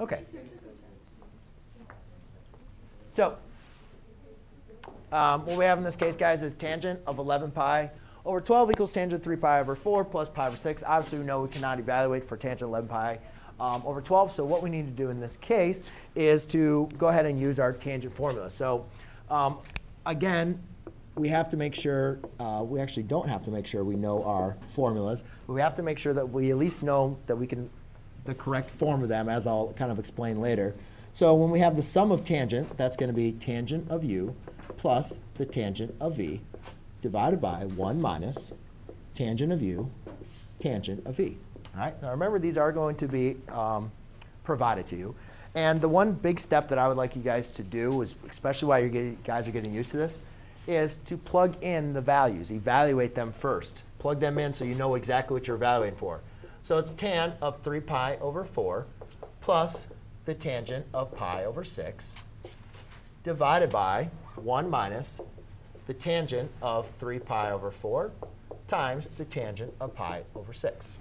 OK. So what we have in this case, guys, is tangent of 11 pi over 12 equals tangent 3 pi over 4 plus pi over 6. Obviously, we know we cannot evaluate for tangent 11 pi over 12. So what we need to do in this case is to go ahead and use our tangent formula. So again, we have to make sure we actually don't have to make sure we know our formulas, but we have to make sure that we at least know that we can the correct form of them, as I'll kind of explain later. So when we have the sum of tangent, that's going to be tangent of u plus the tangent of v divided by 1 minus tangent of u, tangent of v. All right? Now remember, these are going to be provided to you. And the one big step that I would like you guys to do, is, especially while you guys are getting used to this, is to plug in the values. Evaluate them first. Plug them in so you know exactly what you're evaluating for. So it's tan of 3 pi over 4 plus the tangent of pi over 6 divided by 1 minus the tangent of 3 pi over 4 times the tangent of pi over 6.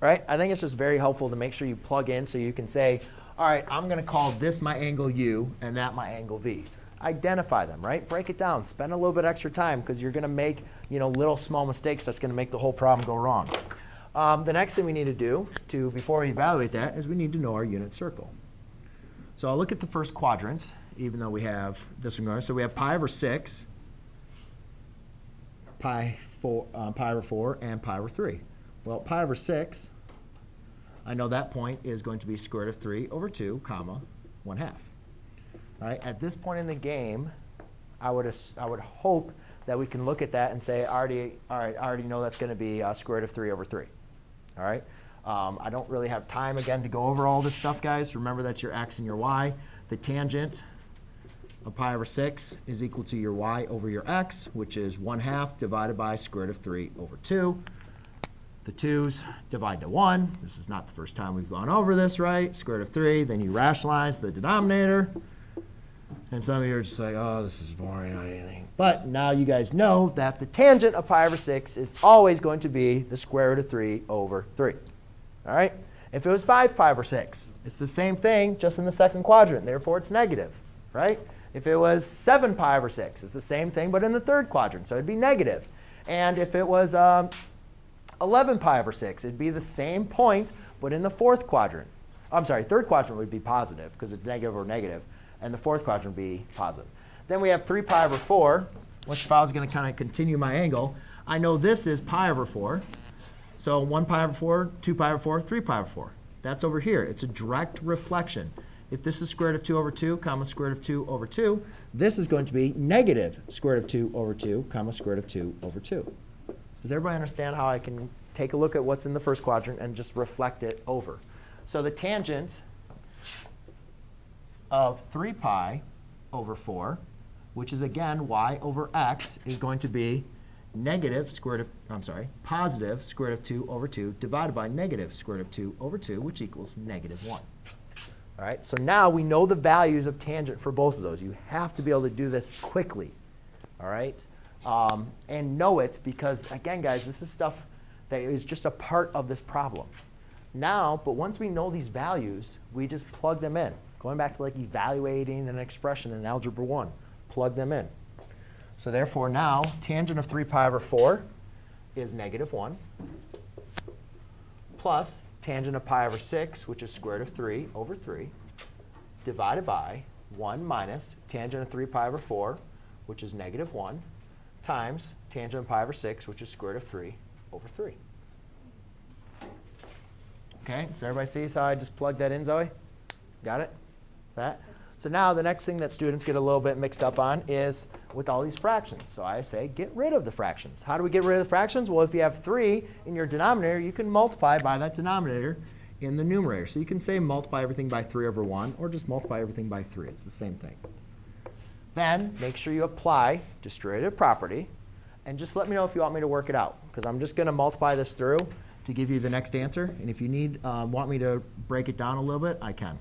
All right? I think it's just very helpful to make sure you plug in so you can say, all right, I'm going to call this my angle u and that my angle v. Identify them, right? Break it down. Spend a little bit extra time, because you're going to make little small mistakes that's going to make the whole problem go wrong. The next thing we need to do before we evaluate that is we need to know our unit circle. So I'll look at the first quadrants, even though we have this one going. So we have pi over 6, pi over 4, and pi over 3. Well, pi over 6, I know that point is going to be square root of 3 over 2, comma, 1/2. All right, at this point in the game, I would hope that we can look at that and say, I already know that's going to be square root of 3 over 3. All right? I don't really have time, again, to go over all this stuff, guys. Remember, that's your x and your y. The tangent of pi over 6 is equal to your y over your x, which is 1/2 divided by square root of 3 over 2. The 2's divide to 1. This is not the first time we've gone over this, right? Square root of 3. Then you rationalize the denominator. And some of you are just like, oh, this is boring or anything. But now you guys know that the tangent of pi over 6 is always going to be the square root of 3 over 3. All right? If it was 5 pi over 6, it's the same thing, just in the second quadrant. Therefore, it's negative, right? If it was 7 pi over 6, it's the same thing, but in the third quadrant. So it'd be negative. And if it was 11 pi over 6, it'd be the same point, but in the fourth quadrant. I'm sorry, third quadrant would be positive, because it's negative or negative. And the fourth quadrant would be positive. Then we have 3 pi over 4, which if I was going to kind of continue my angle, I know this is pi over 4. So 1 pi over 4, 2 pi over 4, 3 pi over 4. That's over here. It's a direct reflection. If this is square root of 2 over 2, comma square root of 2 over 2, this is going to be negative square root of 2 over 2, comma square root of 2 over 2. Does everybody understand how I can take a look at what's in the first quadrant and just reflect it over? So the tangent of 3 pi over 4, which is, again, y over x, is going to be negative square root of, I'm sorry, positive square root of 2 over 2 divided by negative square root of 2 over 2, which equals negative 1. All right, so now we know the values of tangent for both of those. You have to be able to do this quickly, all right? And know it, because, again, guys, this is stuff that is just a part of this problem. Now, but once we know these values, we just plug them in. Going back to like evaluating an expression in Algebra 1, plug them in. So therefore, now tangent of 3 pi over 4 is negative 1 plus tangent of pi over 6, which is square root of 3 over 3, divided by 1 minus tangent of 3 pi over 4, which is negative 1, times tangent of pi over 6, which is square root of 3 over 3. OK, so everybody sees how I just plugged that in, Zoe? Got it? That. So now the next thing that students get a little bit mixed up on is with all these fractions. So I say get rid of the fractions. How do we get rid of the fractions? Well, if you have 3 in your denominator, you can multiply by that denominator in the numerator. So you can say multiply everything by 3 over 1, or just multiply everything by 3. It's the same thing. Then make sure you apply distributive property. And just let me know if you want me to work it out, because I'm just going to multiply this through to give you the next answer. And if you want me to break it down a little bit, I can.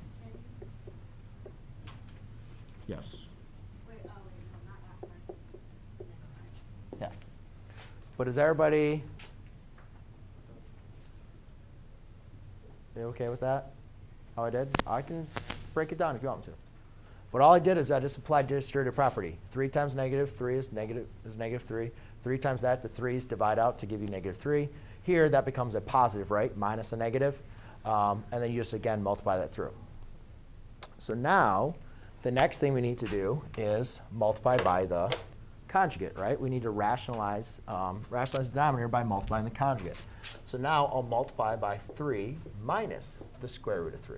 Yes. Yeah. But is everybody OK with that? how I did. I can break it down if you want me to. But all I did is I just applied distributive property. 3 times negative 3 is negative 3. 3 times that, the 3's divide out to give you negative 3. Here, that becomes a positive, right, minus a negative. And then you just, again, multiply that through. So now, the next thing we need to do is multiply by the conjugate, right? We need to rationalize the denominator by multiplying the conjugate. So now I'll multiply by 3 minus the square root of 3.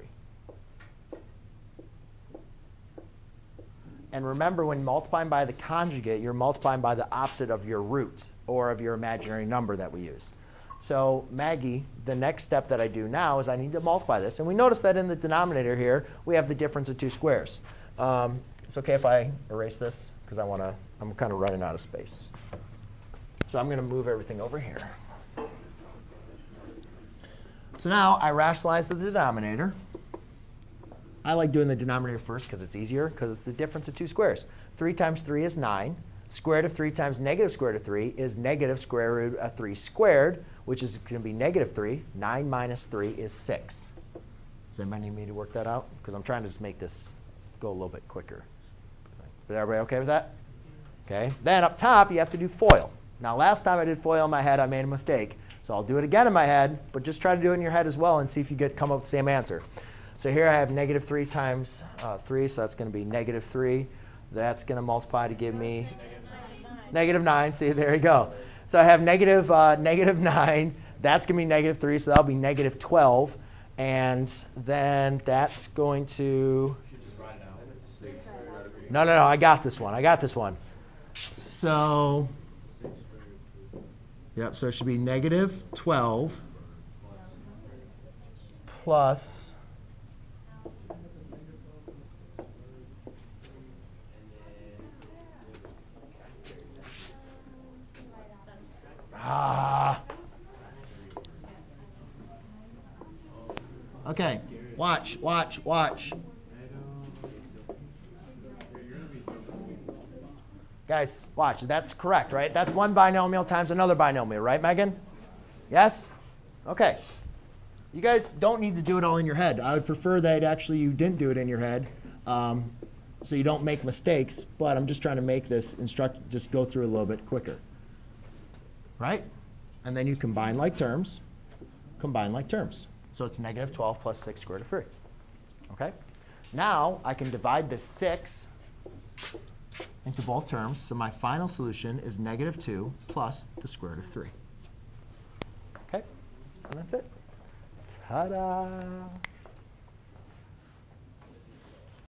And remember, when multiplying by the conjugate, you're multiplying by the opposite of your root or of your imaginary number that we use. So Maggie, the next step that I do now is I need to multiply this. And we notice that in the denominator here, we have the difference of 2 squares. It's OK if I erase this, because I'm kind of running out of space. So I'm going to move everything over here. So now I rationalize the denominator. I like doing the denominator first because it's easier, because it's the difference of 2 squares. 3 times 3 is 9. Square root of 3 times negative square root of 3 is negative square root of 3 squared, which is going to be negative 3. 9 minus 3 is 6. Does anybody need me to work that out? Because I'm trying to just make this go a little bit quicker. Is everybody OK with that? OK. Then up top, you have to do FOIL. Now, last time I did FOIL in my head, I made a mistake. So I'll do it again in my head, but just try to do it in your head as well and see if you come up with the same answer. So here I have negative 3 times 3, so that's going to be negative 3. That's going to multiply to give me negative 9. See, there you go. So I have negative 9. That's going to be negative 3, so that'll be negative 12. And then that's going to. No, no, no, I got this one. I got this one. So, yep, so it should be negative 12 plus. OK, watch, watch, watch. Guys, watch. That's correct, right? That's one binomial times another binomial, right, Megan? Yes? OK. You guys don't need to do it all in your head. I would prefer that actually you didn't do it in your head so you don't make mistakes. But I'm just trying to make this just go through a little bit quicker. Right? And then you combine like terms, combine like terms. So it's negative 12 plus 6 squared of 3. OK? Now I can divide this 6 into both terms. So my final solution is negative 2 plus the square root of 3. OK? And that's it. Ta-da!